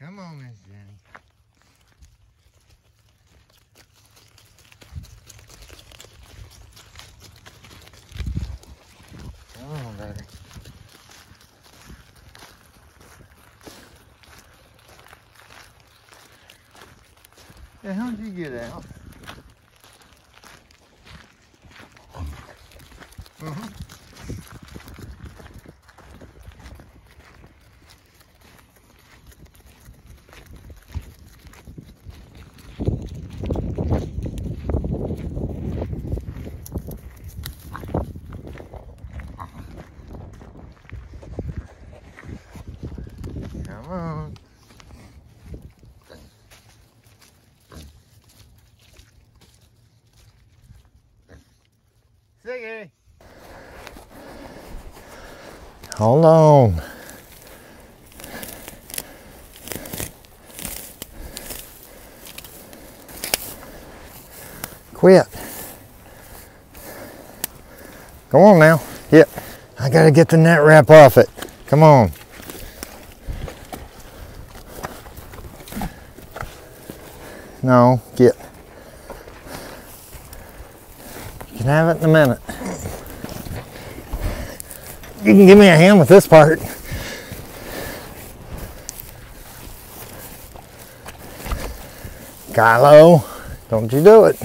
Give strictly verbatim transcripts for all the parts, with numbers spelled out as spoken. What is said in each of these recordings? Come on, Miss Jenny. Come on, baby. Yeah, how'd you get out? Uh-huh. Come on. Ziggy. Hold on. Quit. Go on now. Yep. I gotta get the net wrap off it. Come on. No, get. You can have it in a minute. You can give me a hand with this part. Kyloe, don't you do it.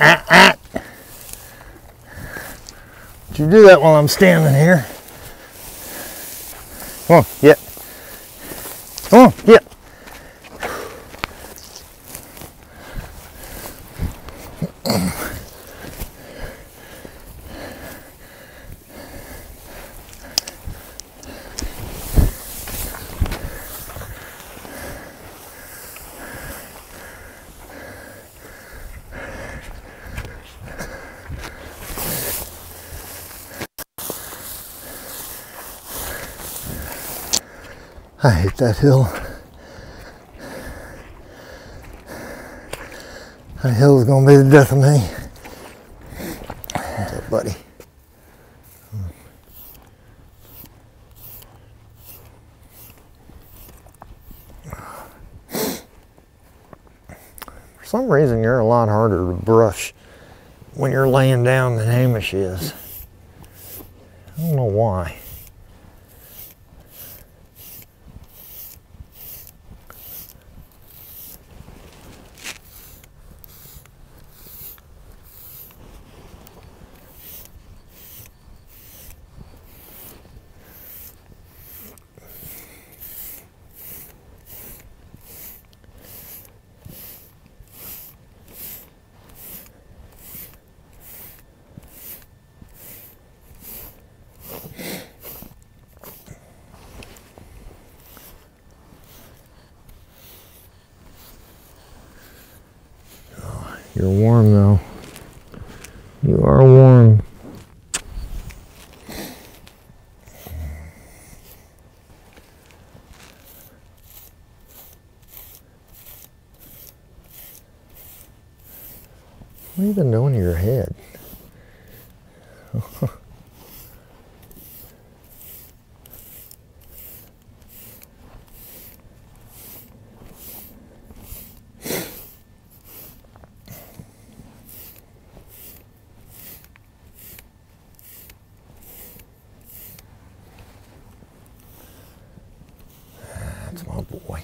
Ah, ah. Don't you do that while I'm standing here. Come on, yeah. Come on, yeah. I hate that hill. That hill is going to be the death of me. What's up, buddy? For some reason, you're a lot harder to brush when you're laying down than Hamish is. I don't know why. You're warm though. You are warm. What are you even doing to your head? That's my boy.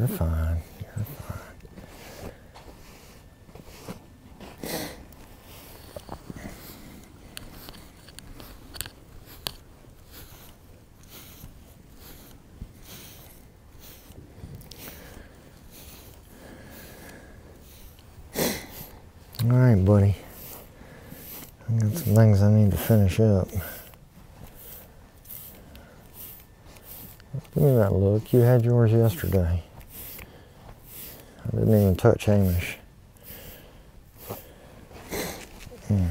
You're fine. You're fine. All right, buddy. I got some things I need to finish up. Give me that look. You had yours yesterday. I didn't even touch Hamish. Mm.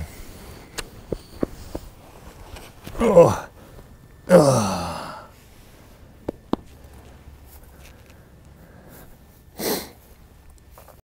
Oh.